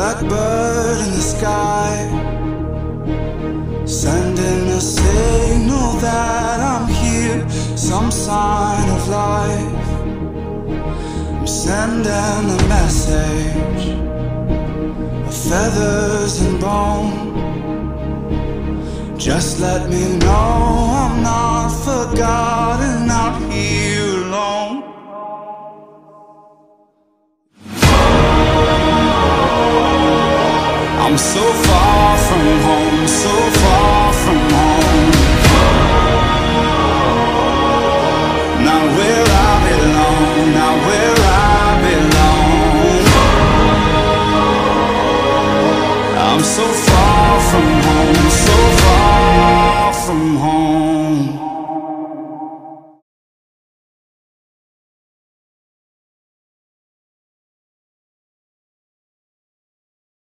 blackbird in the sky, sending a signal that I'm here, some sign of life. I'm sending a message of feathers and bone. Just let me know I'm not forgotten out here alone. I'm so far from home, so far from home. Not where I belong, not where I belong. I'm so far.